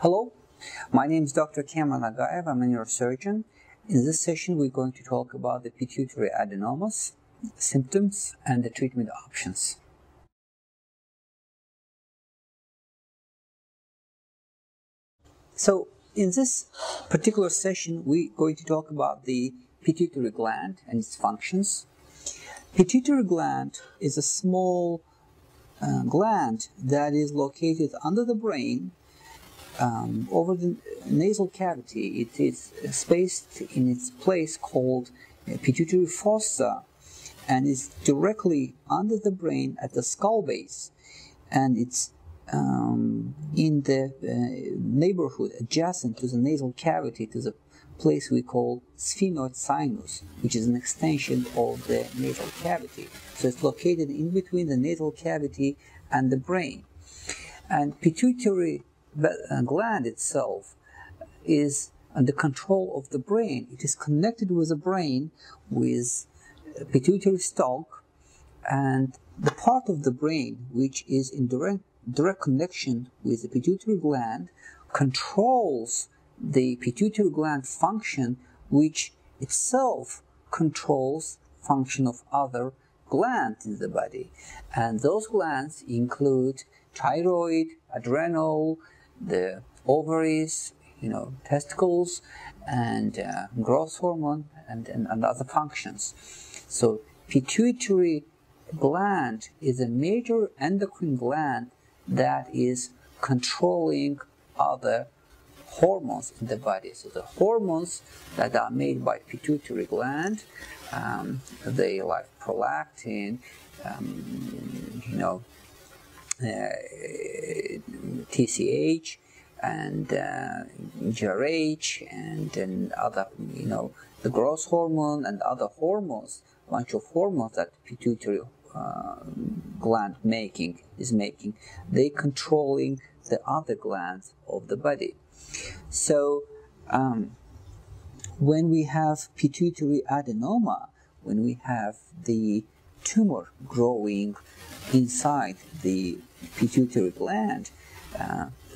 Hello, my name is Dr. Kamran Aghayev. I'm a neurosurgeon. In this session, we're going to talk about the pituitary adenomas, symptoms, and the treatment options. So, in this particular session, we're going to talk about the pituitary gland and its functions. Pituitary gland is a small gland that is located under the brain. Over the nasal cavity, it is spaced in its place called pituitary fossa, and is directly under the brain at the skull base, and it's in the neighborhood adjacent to the nasal cavity to the place we call sphenoid sinus, which is an extension of the nasal cavity. So it's located in between the nasal cavity and the brain. And pituitary gland itself is under control of the brain. It is connected with the brain with pituitary stalk, and the part of the brain which is in direct connection with the pituitary gland controls the pituitary gland function, which itself controls function of other glands in the body. And those glands include thyroid, adrenal, the ovaries, testicles, and growth hormone, and other functions. So pituitary gland is a major endocrine gland that is controlling other hormones in the body. So the hormones that are made by pituitary gland, they like prolactin, TSH and GRH and other, the growth hormone and other hormones, bunch of hormones that pituitary gland is making, they controlling the other glands of the body. So when we have pituitary adenoma, when we have the tumor growing inside the pituitary gland,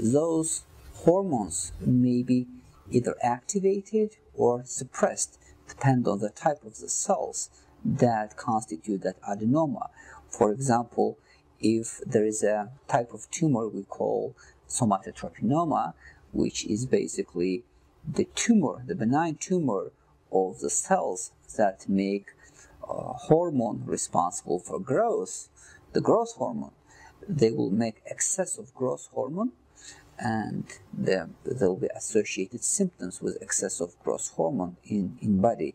those hormones may be either activated or suppressed, depending on the type of the cells that constitute that adenoma. For example, if there is a type of tumor we call somatotropinoma, which is basically the tumor, the benign tumor of the cells that make hormone responsible for growth, the growth hormone, they will make excess of growth hormone, and there will be associated symptoms with excess of growth hormone in body.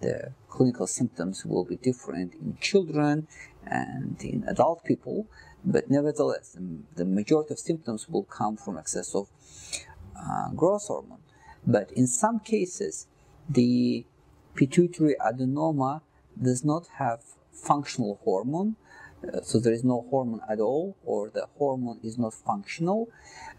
The clinical symptoms will be different in children and in adult people, but nevertheless, the majority of symptoms will come from excess of growth hormone. But in some cases, the pituitary adenoma does not have functional hormone, so there is no hormone at all, or the hormone is not functional,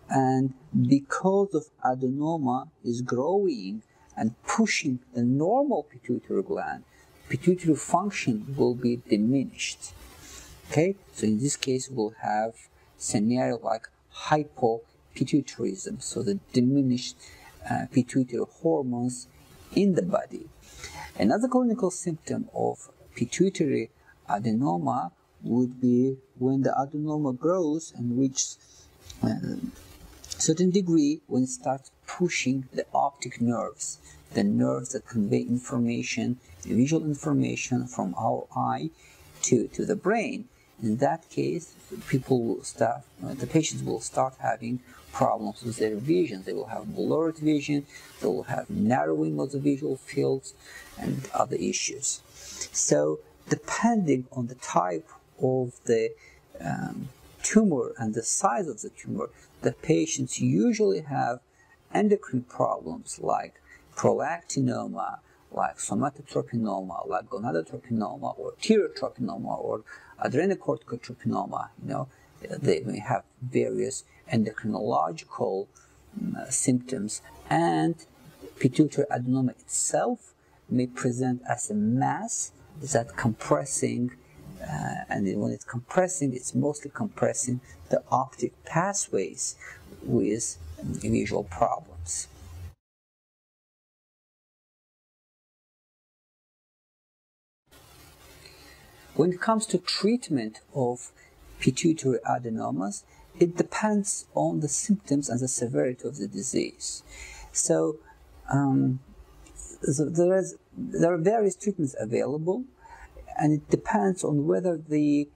and because of adenoma is growing and pushing the normal pituitary gland, pituitary function will be diminished. Okay, so in this case we'll have scenario like hypopituitarism, so the diminished pituitary hormones in the body. Another clinical symptom of pituitary adenoma would be when the adenoma grows and reaches a certain degree, when it starts pushing the optic nerves, the nerves that convey information, visual information from our eye to the brain. In that case, the patients will start having problems with their vision. They will have blurred vision, they will have narrowing of the visual fields, and other issues. So, depending on the type of the tumor and the size of the tumor, the patients usually have endocrine problems like prolactinoma, like somatotropinoma, like gonadotropinoma, or thyrotropinoma, or adrenocorticotropinoma. They may have various endocrinological symptoms, and pituitary adenoma itself may present as a mass that compressing and when it's compressing, it's mostly compressing the optic pathways with visual problems. When it comes to treatment of pituitary adenomas, it depends on the symptoms and the severity of the disease. So, there are various treatments available, and it depends on whether the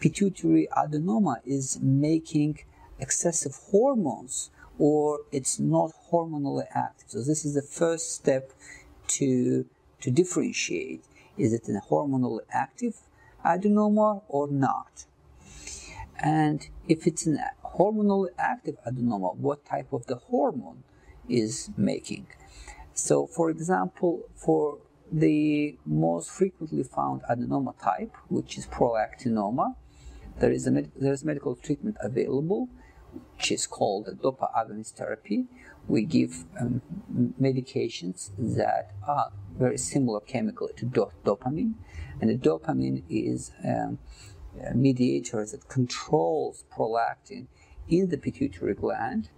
pituitary adenoma is making excessive hormones or it's not hormonally active. So this is the first step to differentiate. Is it a hormonally active adenoma or not? And if it's a hormonally active adenoma, what type of the hormone is making? So, for example, for the most frequently found adenoma type, which is prolactinoma, there is medical treatment available, which is called the dopamine agonist therapy. We give medications that are very similar chemically to dopamine, and the dopamine is a mediator that controls prolactin in the pituitary gland.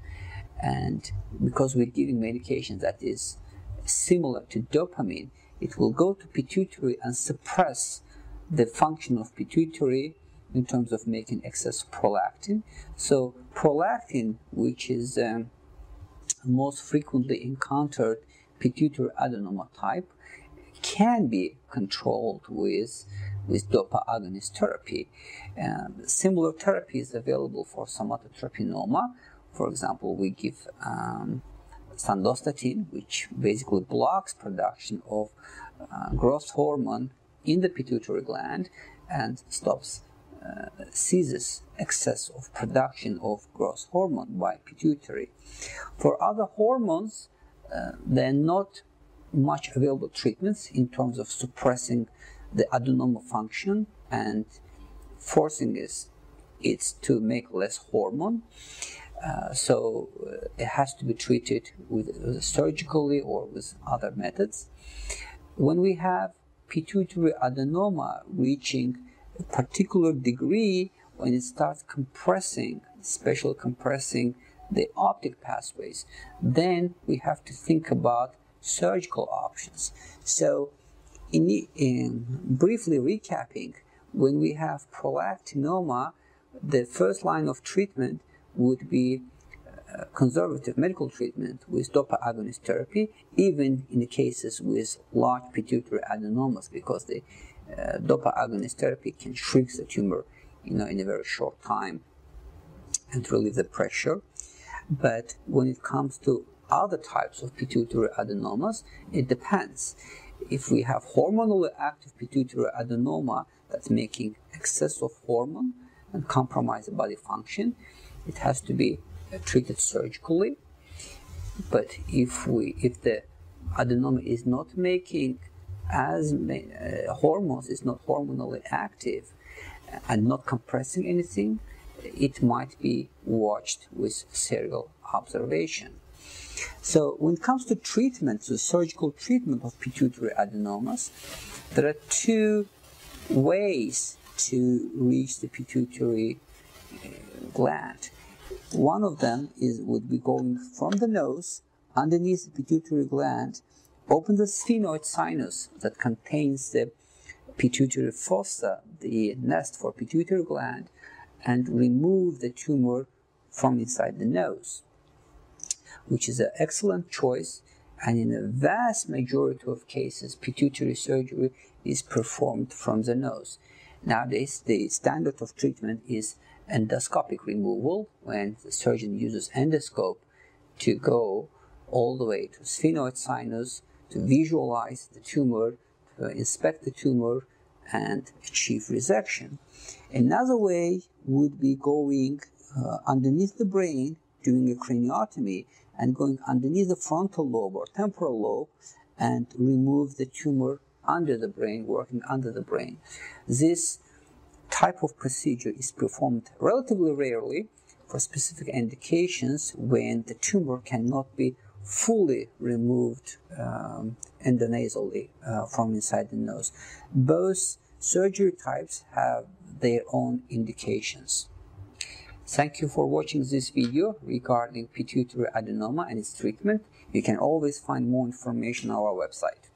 And because we're giving medication that is similar to dopamine, it will go to pituitary and suppress the function of pituitary in terms of making excess prolactin. So prolactin, which is most frequently encountered pituitary adenoma type, can be controlled with dopamine agonist therapy. Similar therapy is available for somatotropinoma. For example, we give sandostatin, which basically blocks production of growth hormone in the pituitary gland and stops, seizes excess of production of growth hormone by pituitary. For other hormones, there are not much available treatments in terms of suppressing the adenoma function and forcing it to make less hormone. So it has to be treated with surgically or with other methods. When we have pituitary adenoma reaching a particular degree, when it starts compressing, especially compressing the optic pathways, then we have to think about surgical options. So, briefly recapping, when we have prolactinoma, the first line of treatment would be conservative medical treatment with dopamine agonist therapy, even in the cases with large pituitary adenomas, because the dopamine agonist therapy can shrink the tumor, in a very short time and relieve the pressure. But when it comes to other types of pituitary adenomas, it depends. If we have hormonally active pituitary adenoma that's making excess of hormone and compromise the body function, it has to be treated surgically. But if the adenoma is not making as many hormones, is not hormonally active and not compressing anything, it might be watched with serial observation. So when it comes to treatment, to surgical treatment of pituitary adenomas, there are two ways to reach the pituitary gland. One of them would be going from the nose, underneath the pituitary gland, open the sphenoid sinus that contains the pituitary fossa, the nest for pituitary gland, and remove the tumor from inside the nose, which is an excellent choice. And in the vast majority of cases, pituitary surgery is performed from the nose. Nowadays, the standard of treatment is endoscopic removal, when the surgeon uses endoscope to go all the way to sphenoid sinus, to visualize the tumor, to inspect the tumor, and achieve resection. Another way would be going underneath the brain, doing a craniotomy, and going underneath the frontal lobe or temporal lobe and remove the tumor under the brain, working under the brain. This type of procedure is performed relatively rarely for specific indications when the tumor cannot be fully removed endonasally from inside the nose. Both Surgery types have their own indications. Thank you for watching this video regarding pituitary adenoma and its treatment. You can always find more information on our website.